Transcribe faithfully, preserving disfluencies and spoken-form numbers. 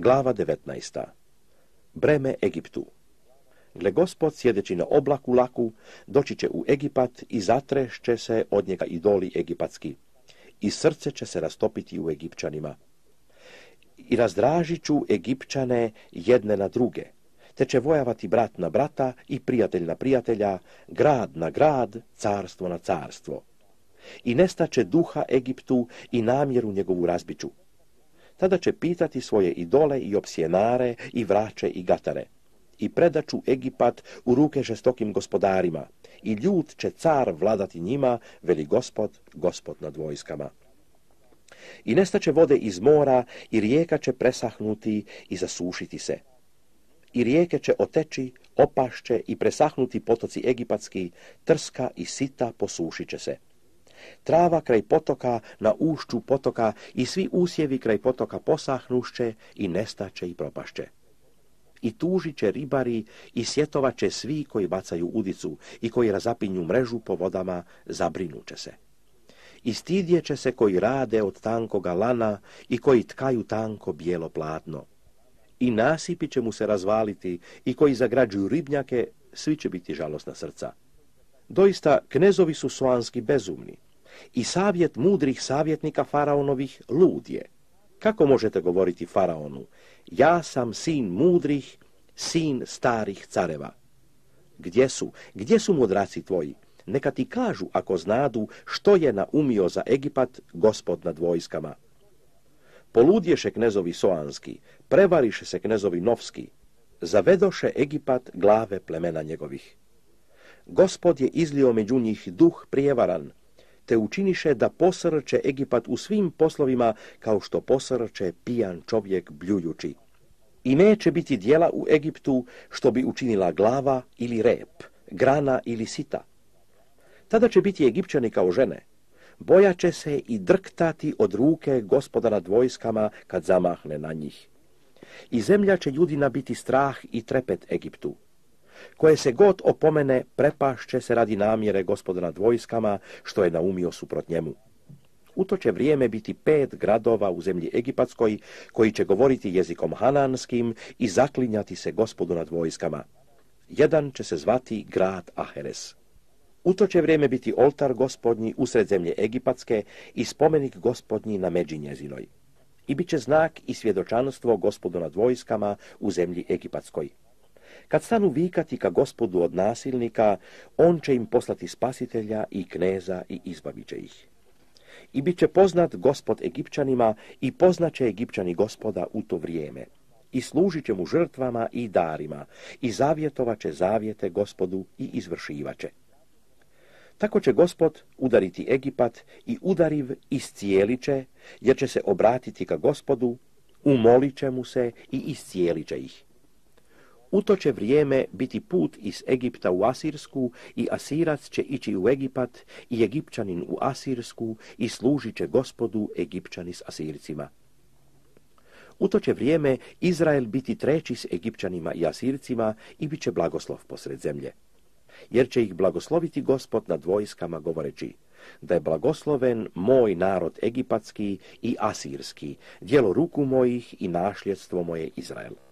Glava devetnaesta. Breme Egiptu. Gle, Gospod sjedeći na oblaku laku, doći će u Egipat i zatrešće se od njega idoli egipatski. I srce će se rastopiti u Egipćanima. I razdražiću Egipćane jedne na druge, te će vojavati brat na brata i prijatelj na prijatelja, grad na grad, carstvo na carstvo. I nestaće duha Egiptu i namjeru njegovu razbiću. Tada će pitati svoje idole i opsjenare i vraće i gatare. I predaću Egipat u ruke žestokim gospodarima. I ljut će car vladati njima, veli Gospod, Gospod nad vojskama. I nestaće vode iz mora i rijeka će presahnuti i zasušiti se. I rijeke će oteći, opašće i presahnuti potoci egipatski, trska i sita posušit će se. Trava kraj potoka, na ušću potoka i svi usjevi kraj potoka posahnušće i nestaće i propašće. I tužit će ribari i sjetovat će svi koji bacaju udicu i koji razapinju mrežu po vodama, zabrinuće se. I stidjet će se koji rade od tankoga lana i koji tkaju tanko bijelo platno. I nasipi će mu se razvaliti i koji zagrađuju ribnjake, svi će biti žalosna srca. Doista, knezovi su soanski bezumni i savjet mudrih savjetnika faraonovih lud je. Kako možete govoriti faraonu? Ja sam sin mudrih, sin starih careva. Gdje su, gdje su mudraci tvoji? Neka ti kažu ako znadu što je naumio za Egipat Gospod nad vojskama. Poludješe knezovi soanski, prevariše se knezovi novski, zavedoše Egipat glave plemena njegovih. Gospod je izlio među njih duh prijevaran, te učiniše da posrče Egipat u svim poslovima kao što posrče pijan čovjek bljujući. I neće biti dijela u Egiptu što bi učinila glava ili rep, grana ili sita. Tada će biti Egipćani kao žene. Bojaće se i drktati od ruke Gospoda nad vojskama kad zamahne na njih. I zemlja će ljudina biti strah i trepet Egiptu. Koje se god opomene, prepašće se radi namjere Gospoda nad vojskama, što je naumio suprot njemu. U to će vrijeme biti pet gradova u zemlji egipatskoj, koji će govoriti jezikom hananskim i zaklinjati se Gospodu nad vojskama. Jedan će se zvati grad Aheres. U to će vrijeme biti oltar Gospodnji usred zemlje egipatske i spomenik Gospodnji na međi njezinoj. I bit će znak i svjedočanstvo Gospodu nad vojskama u zemlji egipatskoj. Kad stanu vikati ka Gospodu od nasilnika, on će im poslati spasitelja i kneza i izbavit će ih. I bit će poznat Gospod Egipćanima i poznaće Egipćani Gospoda u to vrijeme. I služit će mu žrtvama i darima i zavjetovat će zavjete Gospodu i izvršivaće. Tako će Gospod udariti Egipat i udariv iscijelit će, jer će se obratiti ka Gospodu, umolit će mu se i iscijelit će ih. U to će vrijeme biti put iz Egipta u Asirsku i Asirac će ići u Egipat i Egipćanin u Asirsku i služit će Gospodu Egipćani s Asircima. U to će vrijeme Izrael biti treći s Egipćanima i Asircima i bit će blagoslov posred zemlje. Jer će ih blagosloviti Gospod nad vojskama govoreći da je blagosloven moj narod egipatski i asirski, djelo ruku mojih i nasljedstvo moje Izrael.